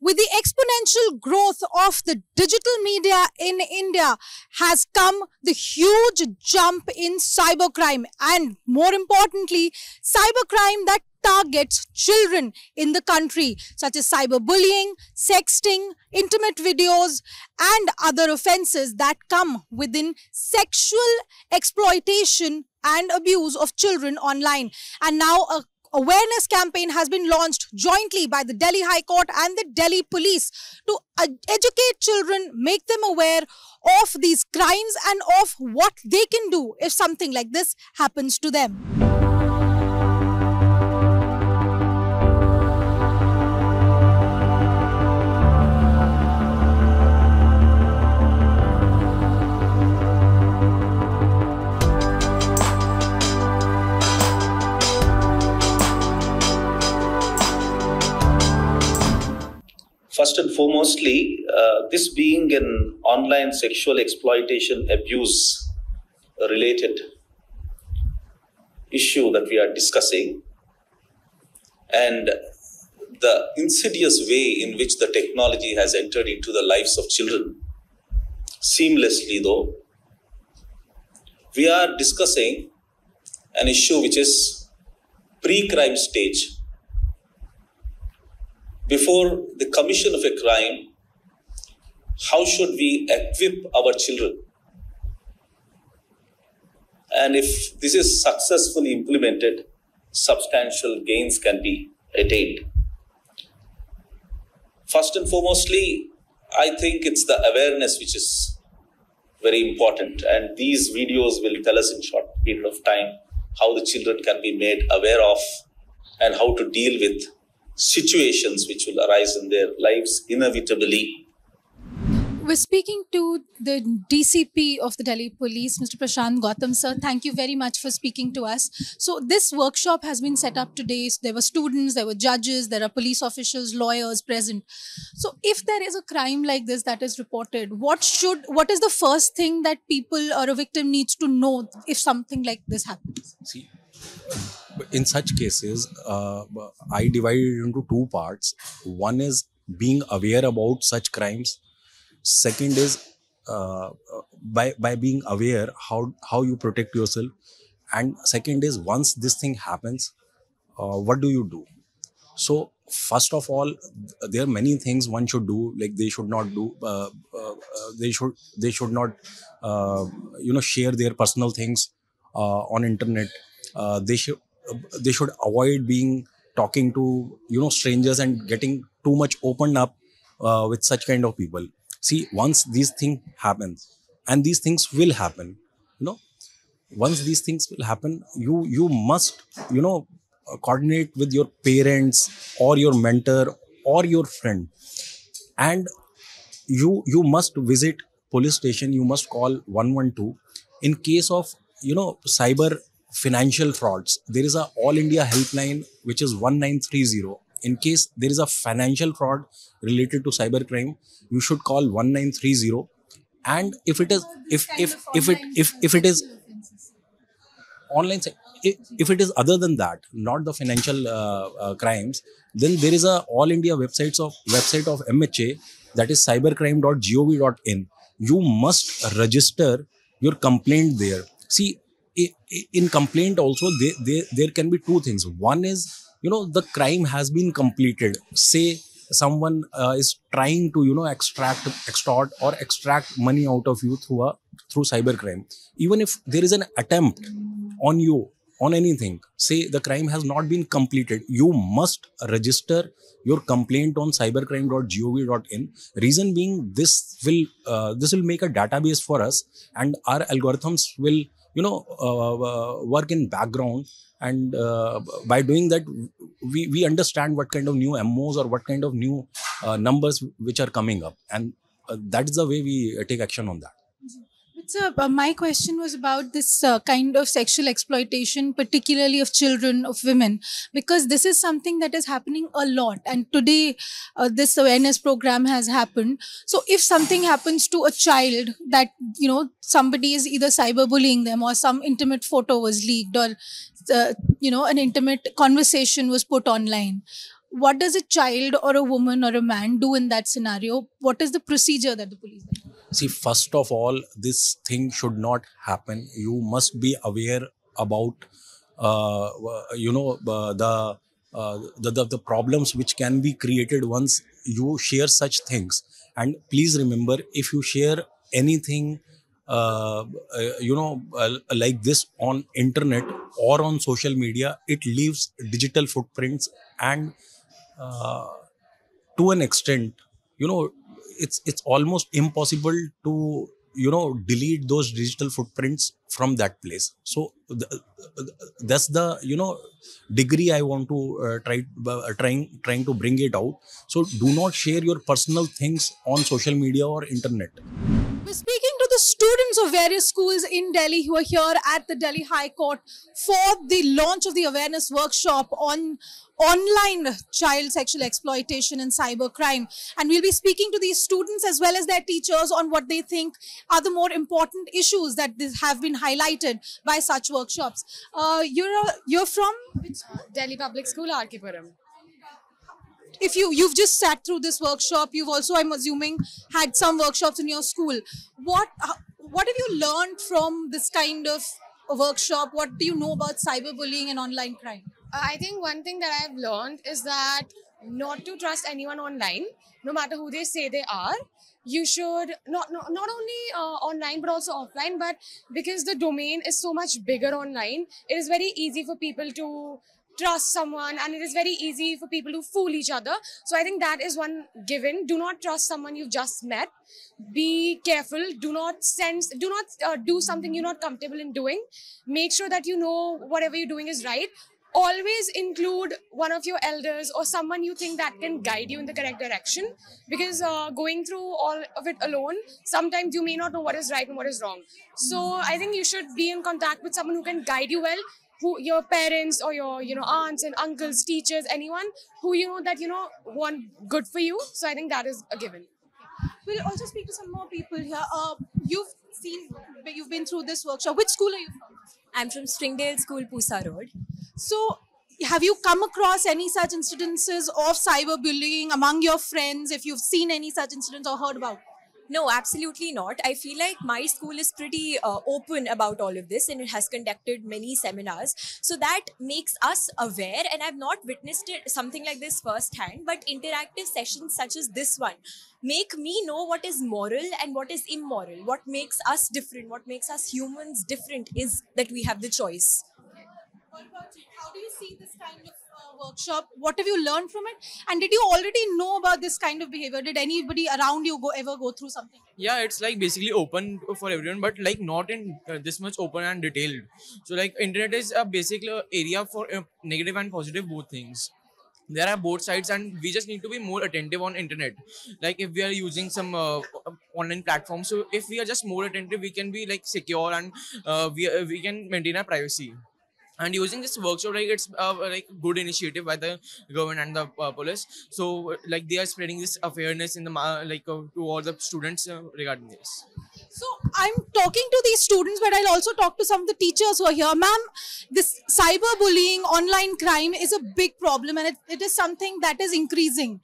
with the exponential growth of the digital media in India has come the huge jump in cybercrime, and more importantly, cybercrime that targets children in the country, such as cyberbullying, sexting, intimate videos, and other offenses that come within sexual exploitation and abuse of children online. And now a awareness campaign has been launched jointly by the Delhi High Court and the Delhi Police to educate children, make them aware of these crimes and of what they can do if something like this happens to them. First and foremostly, this being an online sexual exploitation abuse related issue that we are discussing, and the insidious way in which the technology has entered into the lives of children, seamlessly though, we are discussing an issue which is pre-crime stage. Before the commission of a crime, how should we equip our children? And if this is successfully implemented, substantial gains can be attained. First and foremostly, I think it's the awareness which is very important. And these videos will tell us in a short period of time how the children can be made aware of and how to deal with situations which will arise in their lives inevitably. We're speaking to the DCP of the Delhi Police, Mr. Prashant Gautam. Sir, thank you very much for speaking to us. So this workshop has been set up today. So there were students, there were judges, there are police officials, lawyers present. So if there is a crime like this that is reported, what is the first thing that people or a victim needs to know if something like this happens? See, in such cases, I divide it into two parts. One is being aware about such crimes. Second is by being aware how you protect yourself. And second is, once this thing happens, what do you do? So first of all, there are many things one should do. Like they should not do, they should not share their personal things on internet. They should avoid talking to strangers and getting too much opened up with such kind of people. See, once these things happen, and these things will happen, once these things will happen, you must coordinate with your parents or your mentor or your friend, and you must visit police station. You must call 112 in case of cyber financial frauds. There is a All India helpline which is 1930. In case there is a financial fraud related to cybercrime, you should call 1930. And if it is other than that, not the financial crimes, then there is a All India website of MHA, that is cybercrime.gov.in. You must register your complaint there. See, in complaint also, there can be two things. One is, the crime has been completed. Say someone is trying to, extort or extract money out of you through cybercrime. Even if there is an attempt on you, on anything, say the crime has not been completed, you must register your complaint on cybercrime.gov.in. Reason being, this will make a database for us, and our algorithms will work in background, and by doing that we understand what kind of new MOs or what kind of new numbers which are coming up, and that is the way we take action on that. But sir, my question was about this kind of sexual exploitation, particularly of children, of women, because this is something that is happening a lot, and today this awareness program has happened. So if something happens to a child, that somebody is either cyberbullying them, or some intimate photo was leaked, or an intimate conversation was put online, what does a child or a woman or a man do in that scenario? What is the procedure that the police do? See, first of all, this thing should not happen. You must be aware about, the problems which can be created once you share such things. And please remember, if you share anything, like this on internet or on social media, it leaves digital footprints, and to an extent, it's almost impossible to, delete those digital footprints from that place. So that's the, degree I want to trying to bring it out. So do not share your personal things on social media or internet. We're speaking to the students of various schools in Delhi who are here at the Delhi High Court for the launch of the awareness workshop on online child sexual exploitation and cyber crime. And we'll be speaking to these students as well as their teachers on what they think are the more important issues that have been highlighted by such workshops. You're from? Delhi Public School, RK Puram. If you've just sat through this workshop, you've also, I'm assuming, had some workshops in your school. What have you learned from this kind of a workshop? What do you know about cyberbullying and online crime? I think one thing that I've learned is that not to trust anyone online, no matter who they say they are. You should not only online but also offline, but because the domain is so much bigger online, it is very easy for people to trust someone, and it is very easy for people to fool each other. So I think that is one given. Do not trust someone you've just met. Be careful. Do not do something you're not comfortable in doing. Make sure that you know whatever you're doing is right. Always include one of your elders or someone you think that can guide you in the correct direction, because going through all of it alone, sometimes you may not know what is right and what is wrong. So I think you should be in contact with someone who can guide you well, who your parents or your aunts and uncles, teachers, anyone who you know that want good for you. So I think that is a given. We'll also speak to some more people here. You've been through this workshop. Which school are you from? I'm from Springdale School, Pusa Road. So, have you come across any such incidences of cyberbullying among your friends? If you've seen any such incidents or heard about? No, absolutely not. I feel like my school is pretty open about all of this, and it has conducted many seminars. So that makes us aware, and I've not witnessed it, something like this firsthand, but interactive sessions such as this one make me know what is moral and what is immoral. What makes us different, what makes us humans different is that we have the choice. How do you see this kind of workshop? What have you learned from it? And did you already know about this kind of behavior? Did anybody around you ever go through something? Yeah, it's like basically open for everyone, but like not in this much open and detailed. So like internet is a basic area for negative and positive both things. There are both sides, and we just need to be more attentive on internet. Like if we are using some online platforms, so if we are just more attentive, we can be like secure, and we can maintain our privacy. And using this workshop, like it's like good initiative by the government and the police. So like they are spreading this awareness in the to all the students regarding this. So I'm talking to these students, but I'll also talk to some of the teachers who are here. Ma'am, this cyberbullying, online crime is a big problem, and it is something that is increasing.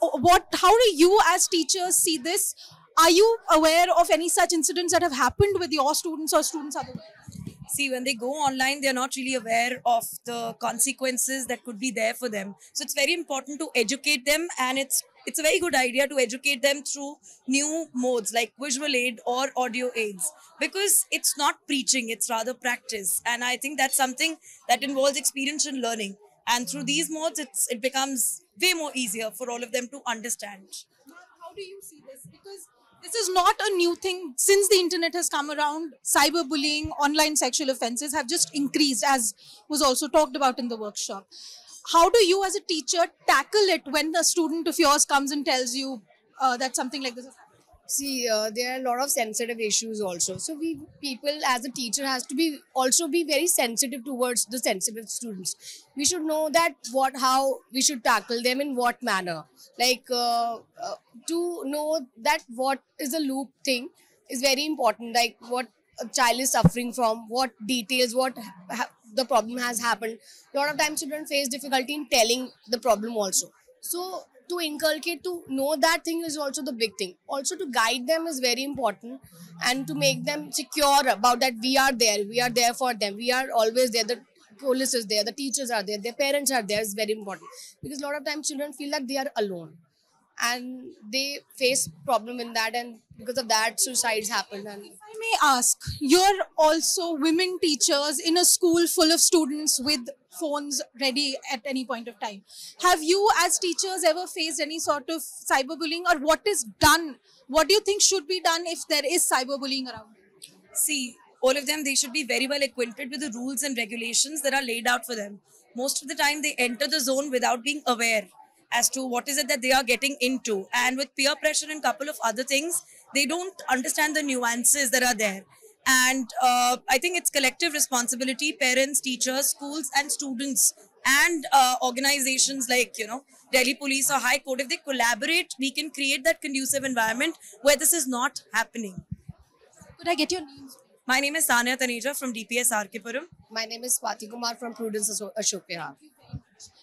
How do you as teachers see this? Are you aware of any such incidents that have happened with your students or students otherwise? See, when they go online, they're not really aware of the consequences that could be there for them. So it's very important to educate them, and it's a very good idea to educate them through new modes like visual aid or audio aids, because it's not preaching, it's rather practice. And I think that's something that involves experience and learning. And through these modes, it becomes way more easier for all of them to understand. How do you see this? Because this is not a new thing. Since the internet has come around, cyberbullying, online sexual offences have just increased, as was also talked about in the workshop. How do you as a teacher tackle it when a student of yours comes and tells you that something like this is happening? See, there are a lot of sensitive issues also. So people as a teacher has to also be very sensitive towards the sensitive students. We should know that how we should tackle them, in what manner. Like to know that what is a loop thing is very important. Like what a child is suffering from, what details, what the problem has happened. A lot of times children face difficulty in telling the problem also. So to inculcate, to know that thing is also the big thing. Also to guide them is very important, and to make them secure about that we are there for them, we are always there. The police is there, the teachers are there, their parents are there is very important, because a lot of times children feel that they are alone and they face problem in that, and because of that suicides happen. And if I may ask, you're also women teachers in a school full of students with phones ready at any point of time. Have you as teachers ever faced any sort of cyberbullying, or what is done? What do you think should be done if there is cyberbullying around? See, all of them, they should be very well acquainted with the rules and regulations that are laid out for them. Most of the time they enter the zone without being aware as to what is it that they are getting into. And with peer pressure and a couple of other things, they don't understand the nuances that are there. And I think it's collective responsibility, parents, teachers, schools and students, and organizations like, you know, Delhi Police or High Court. If they collaborate, we can create that conducive environment where this is not happening. Could I get your name? My name is Sanya Taneja from DPS RK Puram. My name is Swati Kumar from Prudence Kula Shokhvihal.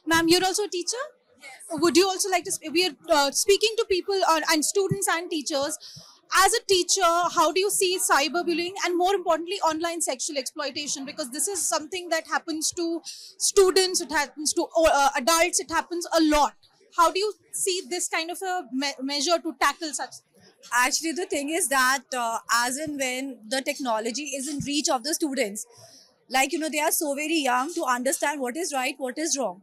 Ma'am, you're also a teacher? Yes. Would you also like to, we are speaking to people and students and teachers. As a teacher, how do you see cyberbullying and, more importantly, online sexual exploitation? Because this is something that happens to students, it happens to adults, it happens a lot. How do you see this kind of a measure to tackle such? Actually, the thing is that as and when the technology is in reach of the students, like, you know, they are so very young to understand what is right, what is wrong.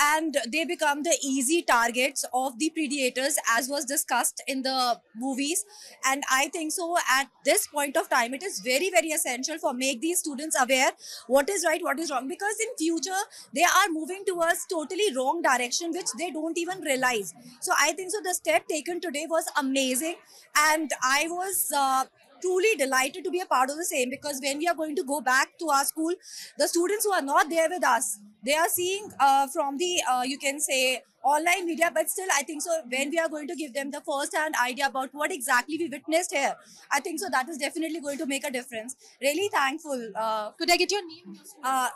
And they become the easy targets of the predators, as was discussed in the movies. And I think so at this point of time, it is very, very essential for make these students aware what is right, what is wrong. Because in future, they are moving towards totally wrong direction, which they don't even realize. So I think so the step taken today was amazing. And I was truly delighted to be a part of the same, because when we are going to go back to our school, the students who are not there with us, they are seeing from the, you can say, online media, but still I think so when we are going to give them the first-hand idea about what exactly we witnessed here, I think so that is definitely going to make a difference. Really thankful. Could I get your name?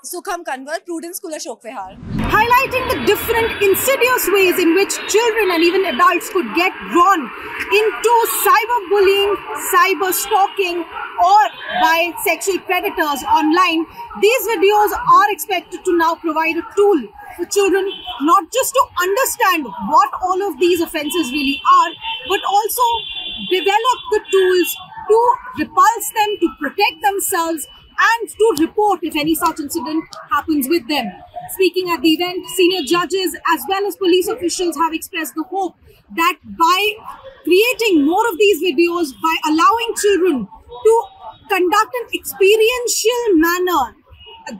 Sukham Kanwar, Prudence Kula Shokhvihal. Highlighting the different insidious ways in which children and even adults could get drawn into cyberbullying, cyber stalking, or by sexual predators online, these videos are expected to now provide a tool for children, not just to understand what all of these offenses really are, but also develop the tools to repulse them, to protect themselves, and to report if any such incident happens with them. Speaking at the event, senior judges as well as police officials have expressed the hope that by creating more of these videos, by allowing children to conduct an experiential manner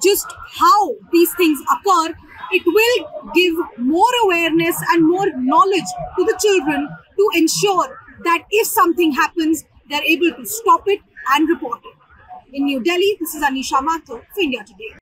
just how these things occur, it will give more awareness and more knowledge to the children to ensure that if something happens, they're able to stop it and report it. In New Delhi, this is Aneesha Mathur for India Today.